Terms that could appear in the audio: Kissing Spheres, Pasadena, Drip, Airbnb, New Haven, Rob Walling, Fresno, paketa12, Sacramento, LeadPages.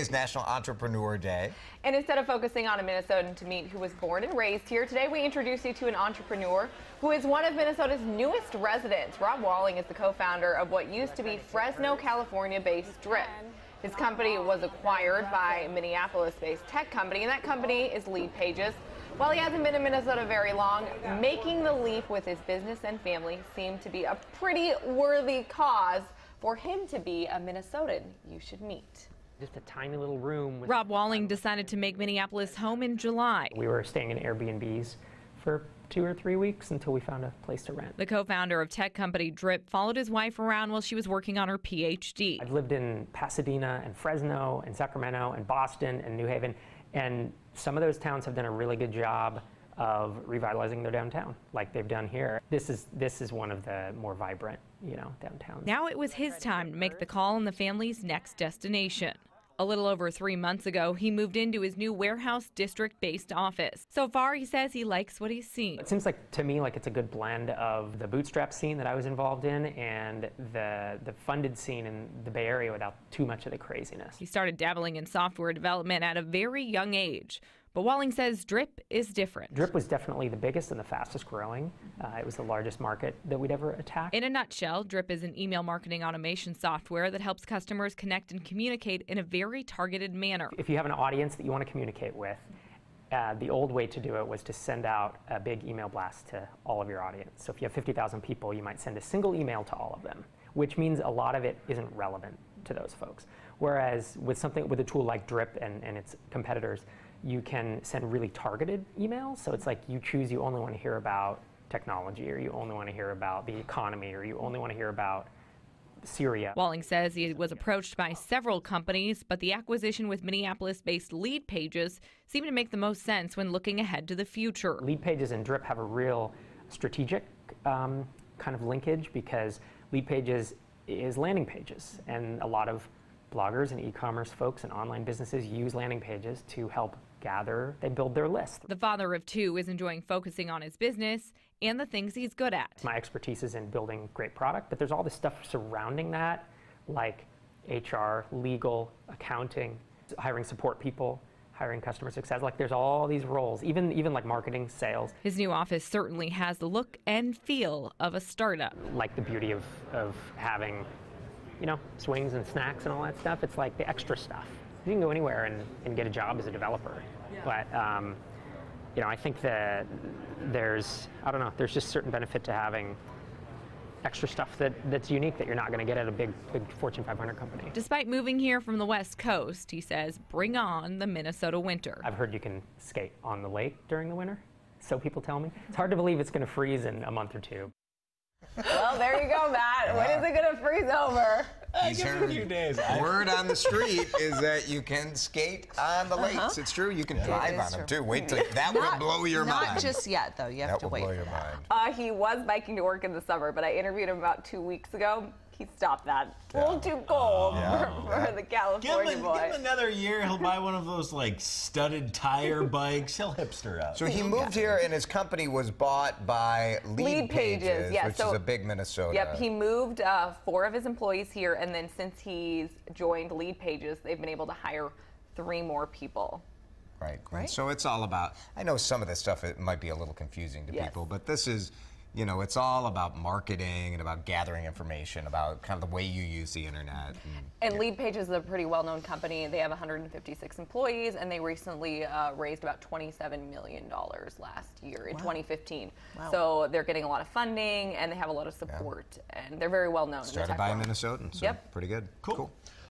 is National Entrepreneur Day. And instead of focusing on a Minnesotan to meet who was born and raised here, today we introduce you to an entrepreneur who is one of Minnesota's newest residents. Rob Walling is the co-founder of what used to be Fresno, California-based Drip. His company was acquired by Minneapolis-based tech company, and that company is LeadPages. While he hasn't been in Minnesota very long, making the leap with his business and family seemed to be a pretty worthy cause for him to be a Minnesotan you should meet. Just a tiny little room. Rob Walling decided to make Minneapolis home in July. We were staying in Airbnbs for 2 or 3 weeks until we found a place to rent. The co-founder of tech company Drip followed his wife around while she was working on her PhD. I've lived in Pasadena and Fresno and Sacramento and Boston and New Haven, and some of those towns have done a really good job of revitalizing their downtown like they've done here. This is one of the more vibrant, you know, downtowns. Now it was his time to make the call on the family's next destination. A little over 3 months ago, he moved into his new warehouse district-based office. So far, he says he likes what he's seen. It seems like to me like it's a good blend of the bootstrap scene that I was involved in and the funded scene in the Bay Area without too much of the craziness. He started dabbling in software development at a very young age. But Walling says Drip is different. Drip was definitely the biggest and the fastest growing. It was the largest market that we'd ever attacked. In a nutshell, Drip is an email marketing automation software that helps customers connect and communicate in a very targeted manner. If you have an audience that you want to communicate with, the old way to do it was to send out a big email blast to all of your audience. So if you have 50,000 people, you might send a single email to all of them, which means a lot of it isn't relevant to those folks. Whereas with a tool like Drip and its competitors, you can send really targeted emails. So it's like you choose, you only want to hear about technology, or you only want to hear about the economy, or you only want to hear about Syria. Walling says he was approached by several companies, but the acquisition with Minneapolis-based LeadPages seemed to make the most sense when looking ahead to the future. LeadPages and Drip have a real strategic kind of linkage, because LeadPages is landing pages, and a lot of bloggers and e-commerce folks and online businesses use landing pages to help gather, they build their list. The father of two is enjoying focusing on his business and the things he's good at. My expertise is in building great product, but there's all this stuff surrounding that, like HR, legal, accounting, hiring support people, hiring customer success. Like there's all these roles, even like marketing, sales. His new office certainly has the look and feel of a startup. Like the beauty of having, you know, swings and snacks and all that stuff. It's like the extra stuff. You can go anywhere and get a job as a developer. Yeah. But, you know, I think that there's just certain benefit to having extra stuff that's unique that you're not going to get at a big Fortune 500 company. Despite moving here from the West Coast, he says, bring on the Minnesota winter. I've heard you can skate on the lake during the winter. So people tell me. It's hard to believe it's going to freeze in a month or two. Well, there you go, Matt. When is it going to freeze over? He's heard, a few days. Word on the street is that you can skate on the lakes. It's true. You can drive on them, too. Wait till that will blow your mind. Not just yet, though. You have to wait for that. He was biking to work in the summer, but I interviewed him about 2 weeks ago. He stopped that. Yeah. A little too cold for the California boy. Give him another year. He'll buy one of those like studded tire bikes. He'll hipster up. So he moved here, and his company was bought by LeadPages, which is a big Minnesota. Yep, he moved 4 of his employees here, and then since he's joined LeadPages, they've been able to hire 3 more people. Right. So it's all about. I know some of this stuff it might be a little confusing to people, but this is. You know, it's all about marketing and about gathering information, about kind of the way you use the internet. And LeadPages is a pretty well-known company. They have 156 employees, and they recently raised about $27 million last year in 2015. Wow. So they're getting a lot of funding, and they have a lot of support, and they're very well-known. Started by a Minnesotan, so pretty good. Cool.